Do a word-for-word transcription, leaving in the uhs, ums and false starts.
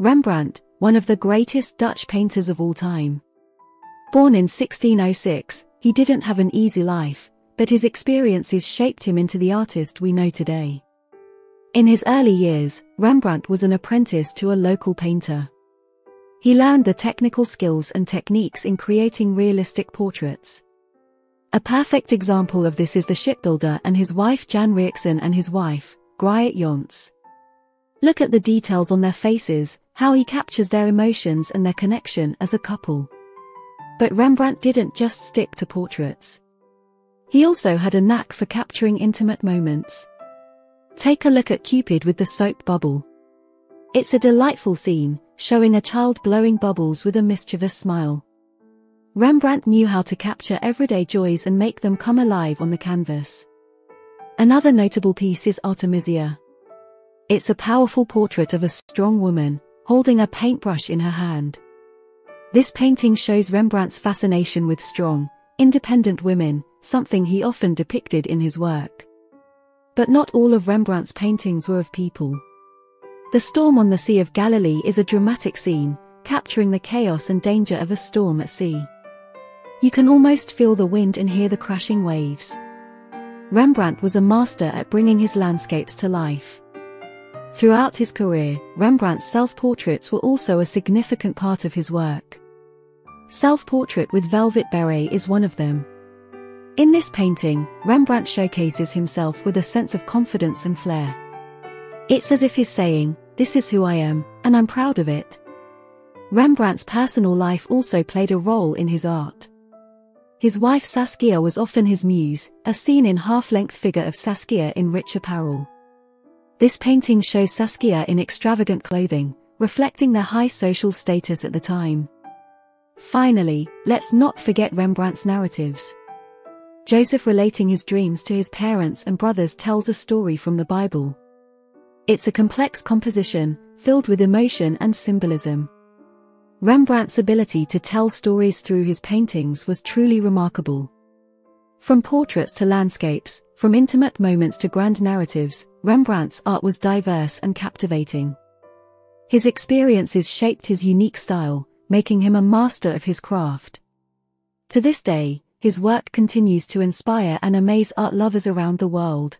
Rembrandt, one of the greatest Dutch painters of all time. Born in sixteen oh six, he didn't have an easy life, but his experiences shaped him into the artist we know today. In his early years, Rembrandt was an apprentice to a local painter. He learned the technical skills and techniques in creating realistic portraits. A perfect example of this is the shipbuilder and his wife Jan Rijcksen and his wife, Griet Jans. Look at the details on their faces, how he captures their emotions and their connection as a couple. But Rembrandt didn't just stick to portraits. He also had a knack for capturing intimate moments. Take a look at Cupid with the soap bubble. It's a delightful scene, showing a child blowing bubbles with a mischievous smile. Rembrandt knew how to capture everyday joys and make them come alive on the canvas. Another notable piece is Artemisia. It's a powerful portrait of a strong woman, holding a paintbrush in her hand. This painting shows Rembrandt's fascination with strong, independent women, something he often depicted in his work. But not all of Rembrandt's paintings were of people. The storm on the Sea of Galilee is a dramatic scene, capturing the chaos and danger of a storm at sea. You can almost feel the wind and hear the crashing waves. Rembrandt was a master at bringing his landscapes to life. Throughout his career, Rembrandt's self-portraits were also a significant part of his work. Self-portrait with velvet beret is one of them. In this painting, Rembrandt showcases himself with a sense of confidence and flair. It's as if he's saying, "This is who I am, and I'm proud of it." Rembrandt's personal life also played a role in his art. His wife Saskia was often his muse, as seen in half-length figure of Saskia in rich apparel. This painting shows Saskia in extravagant clothing, reflecting their high social status at the time. Finally, let's not forget Rembrandt's narratives. Joseph, relating his dreams to his parents and brothers, tells a story from the Bible. It's a complex composition, filled with emotion and symbolism. Rembrandt's ability to tell stories through his paintings was truly remarkable. From portraits to landscapes, from intimate moments to grand narratives, Rembrandt's art was diverse and captivating. His experiences shaped his unique style, making him a master of his craft. To this day, his work continues to inspire and amaze art lovers around the world.